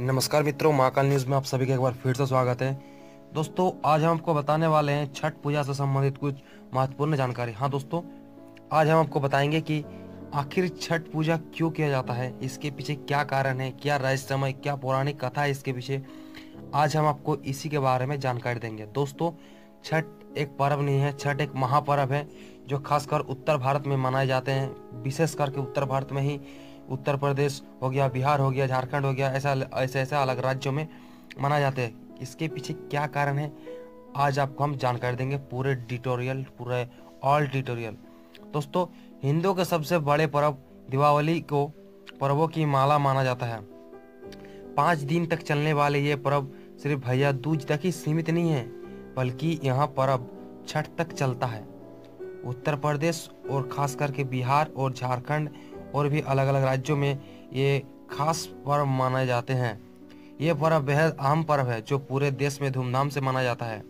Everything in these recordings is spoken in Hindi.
नमस्कार मित्रों, महाकाल न्यूज़ में आप सभी का एक बार फिर से स्वागत है। दोस्तों, आज हम आपको बताने वाले हैं छठ पूजा से संबंधित कुछ महत्वपूर्ण जानकारी। हाँ दोस्तों, आज हम आपको बताएंगे कि आखिर छठ पूजा क्यों किया जाता है, इसके पीछे क्या कारण है, क्या रहस्यमय, क्या पौराणिक कथा है इसके पीछे। आज हम आपको इसी के बारे में जानकारी देंगे। दोस्तों, छठ एक पर्व नहीं है, छठ एक महापर्व है जो खासकर उत्तर भारत में मनाए जाते हैं। विशेष करके उत्तर भारत में ही, उत्तर प्रदेश हो गया, बिहार हो गया, झारखंड हो गया, ऐसे अलग राज्यों में मनाए जाते हैं। इसके पीछे क्या कारण है आज आपको हम जानकारी देंगे, पूरे ऑल डिटोरियल। दोस्तों, हिंदुओं के सबसे बड़े पर्व दिवाली को पर्वों की माला माना जाता है। 5 दिन तक चलने वाले ये पर्व सिर्फ भैया दूज तक ही सीमित नहीं है, बल्कि यहाँ पर्व छठ तक चलता है। उत्तर प्रदेश और खास करके बिहार और झारखंड और भी अलग अलग राज्यों में ये खास पर्व माने जाते हैं। ये पर्व बेहद आम पर्व है जो पूरे देश में धूमधाम से मनाया जाता है।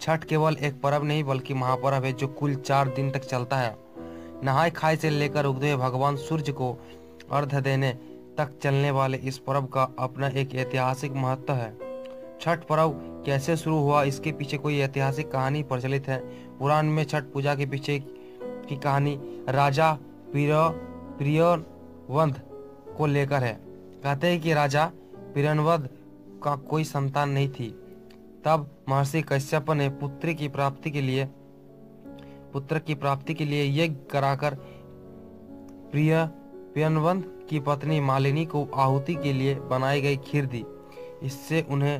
छठ केवल एक पर्व नहीं बल्कि महापर्व है जो कुल 4 दिन तक चलता है। नहाय खाए से लेकर उगते भगवान सूर्य को अर्घ्य देने तक चलने वाले इस पर्व का अपना एक ऐतिहासिक महत्व है। छठ पर्व कैसे शुरू हुआ, इसके पीछे कोई ऐतिहासिक कहानी प्रचलित है। पुराण में छठ पूजा के पीछे की कहानी राजा प्रियनवद को लेकर है। कहते हैं कि राजा प्रियनवद का कोई संतान नहीं थी। तब महर्षि कश्यप ने पुत्र की प्राप्ति के लिए यज्ञ कराकर प्रियनवद की पत्नी मालिनी को आहुति के लिए बनाई गई खीर दी। इससे उन्हें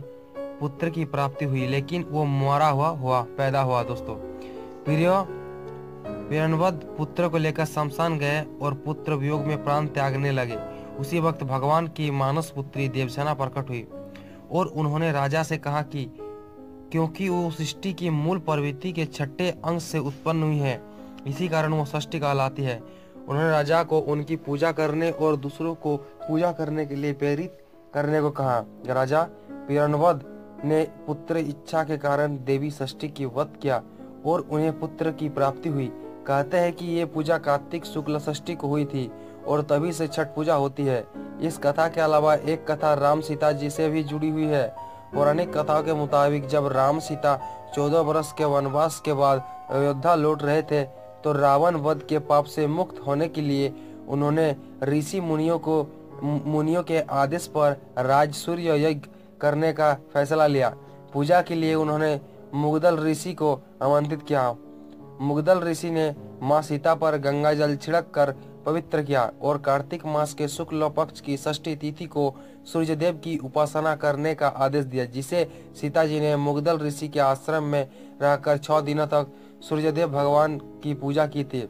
पुत्र की प्राप्ति हुई, लेकिन वो मरा हुआ पैदा हुआ। दोस्तों, प्रियनवद पुत्र को लेकर शमशान गए और पुत्र वियोग में प्राण त्यागने लगे। उसी वक्त भगवान की मानस पुत्री देवसेना प्रकट हुई और उन्होंने राजा से कहा कि क्योंकि वो सृष्टि की मूल प्रवृत्ति के छठे अंश से उत्पन्न हुई है, इसी कारण वो षष्ठी कहलाती है। उन्होंने राजा को उनकी पूजा करने और दूसरों को पूजा करने के लिए प्रेरित करने को कहा। राजा प्रियनवद ने पुत्र इच्छा के कारण देवी षष्ठी की व्रत किया और उन्हें पुत्र की प्राप्ति हुई। कहते हैं कि ये पूजा कार्तिक शुक्ल षष्ठी को हुई थी और तभी से छठ पूजा होती है। इस कथा के अलावा एक कथा राम सीता जी से भी जुड़ी हुई है। पौराणिक कथाओं के मुताबिक जब राम सीता 14 वर्ष के वनवास के बाद अयोध्या लौट रहे थे, तो रावण वध के पाप से मुक्त होने के लिए उन्होंने ऋषि मुनियों के आदेश पर राज सूर्य यज्ञ करने का फैसला लिया। पूजा के लिए उन्होंने मुगदल ऋषि को आमंत्रित किया। मुगदल ऋषि ने माँ सीता पर गंगा जल छिड़क कर पवित्र किया और कार्तिक मास के शुक्ल पक्ष की षष्ठी तिथि को सूर्यदेव की उपासना करने का आदेश दिया, जिसे सीता जी ने मुगदल ऋषि के आश्रम में रहकर 6 दिनों तक सूर्यदेव भगवान की पूजा की थी।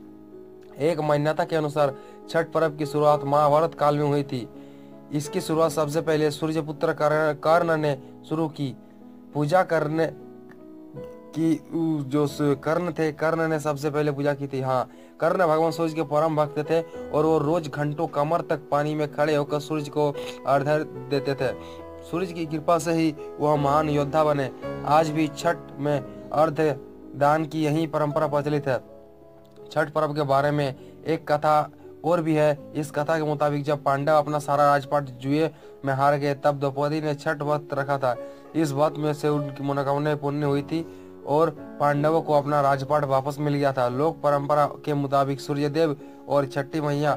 एक मान्यता के अनुसार छठ पर्व की शुरुआत महाभारत काल में हुई थी। इसकी शुरुआत सबसे पहले सूर्यपुत्र कर्ण ने शुरू की। पूजा करने कि जो कर्ण थे, कर्ण ने सबसे पहले पूजा की थी। हाँ, कर्ण भगवान सूर्य के परम भक्त थे और वो रोज घंटों कमर तक पानी में खड़े होकर सूर्य को अर्घ्य देते थे। सूर्य की कृपा से ही वह महान योद्धा बने। आज भी छठ में अर्घ्य दान की यही परंपरा प्रचलित है। छठ पर्व के बारे में एक कथा और भी है। इस कथा के मुताबिक जब पांडव अपना सारा राजपाट जुए में हार गए, तब द्रौपदी ने छठ व्रत रखा था। इस व्रत में से उनकी मनोकामनाएं पूर्ण हुई थी और पांडवों को अपना राजपाट वापस मिल गया था। लोक परंपरा के मुताबिक सूर्यदेव और छठी मैया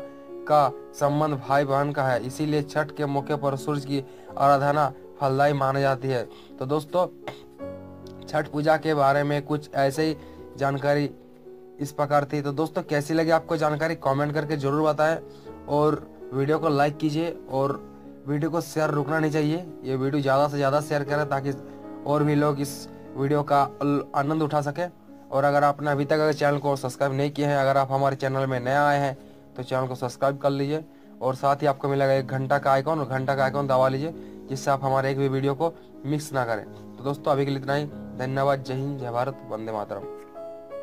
का संबंध भाई बहन का है, इसीलिए छठ के मौके पर सूर्य की आराधना फलदायी मानी जाती है। तो दोस्तों, छठ पूजा के बारे में कुछ ऐसे ही जानकारी इस प्रकार थी। तो दोस्तों, कैसी लगी आपको जानकारी, कमेंट करके जरूर बताएं और वीडियो को लाइक कीजिए और वीडियो को शेयर रुकना नहीं चाहिए। ये वीडियो ज़्यादा से ज़्यादा शेयर करें ताकि और भी लोग इस वीडियो का आनंद उठा सके। और अगर आपने अभी तक अगर चैनल को सब्सक्राइब नहीं किए हैं, अगर आप हमारे चैनल में नए आए हैं तो चैनल को सब्सक्राइब कर लीजिए और साथ ही आपको मिलेगा एक घंटा का आइकॉन, और घंटा का आइकॉन दबा लीजिए जिससे आप हमारे एक भी वीडियो को मिस ना करें। तो दोस्तों, अभी के लिए इतना ही। धन्यवाद। जय हिंद, जय भारत, वंदे मातरम।